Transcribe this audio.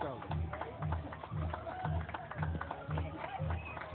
go.